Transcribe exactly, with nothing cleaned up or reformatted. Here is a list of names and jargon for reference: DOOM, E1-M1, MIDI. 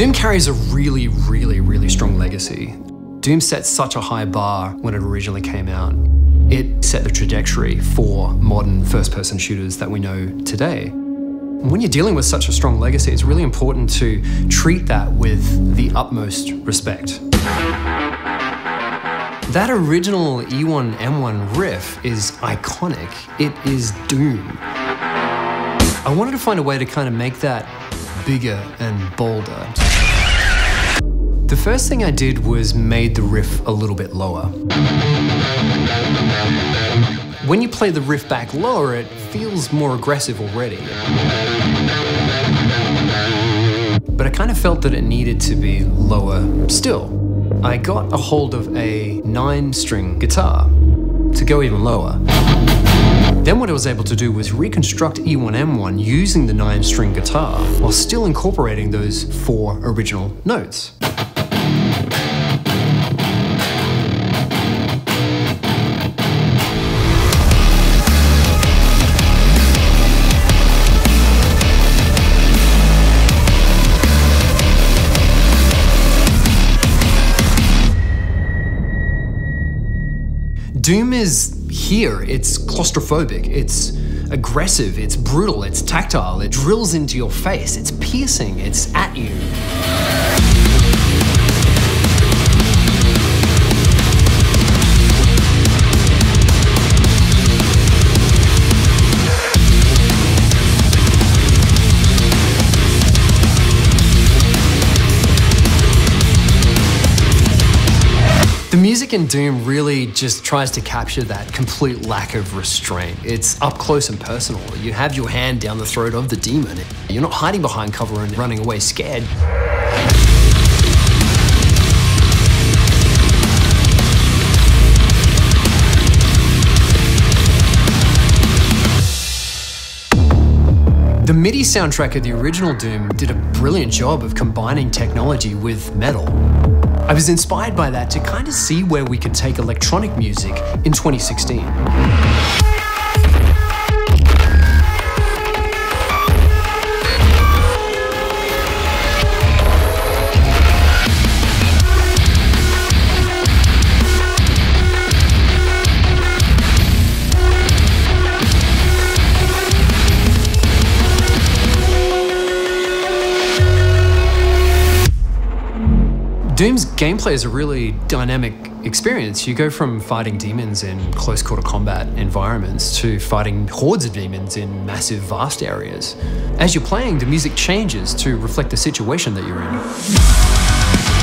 Doom carries a really, really, really strong legacy. Doom set such a high bar when it originally came out. It set the trajectory for modern first-person shooters that we know today. When you're dealing with such a strong legacy, it's really important to treat that with the utmost respect. That original E one M one riff is iconic. It is Doom. I wanted to find a way to kind of make that bigger and bolder. The first thing I did was made the riff a little bit lower. When you play the riff back lower, it feels more aggressive already. But I kind of felt that it needed to be lower still. I got a hold of a nine-string guitar to go even lower. Then what I was able to do was reconstruct E one M one using the nine-string guitar while still incorporating those four original notes. Doom is here, it's claustrophobic, it's aggressive, it's brutal, it's tactile, it drills into your face, it's piercing, it's at you. The music in Doom really just tries to capture that complete lack of restraint. It's up close and personal. You have your hand down the throat of the demon. You're not hiding behind cover and running away scared. The MIDI soundtrack of the original Doom did a brilliant job of combining technology with metal. I was inspired by that to kind of see where we could take electronic music in twenty sixteen. Doom's gameplay is a really dynamic experience. You go from fighting demons in close quarter combat environments to fighting hordes of demons in massive, vast areas. As you're playing, the music changes to reflect the situation that you're in.